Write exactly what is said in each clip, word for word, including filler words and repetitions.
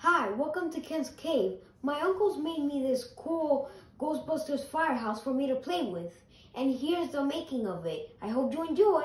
Hi, welcome to Ken's Cave. My uncles made me this cool Ghostbusters firehouse for me to play with. And here's the making of it. I hope you enjoy.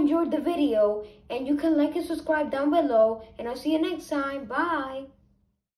enjoyed the video, and you can like and subscribe down below, and I'll see you next time. Bye.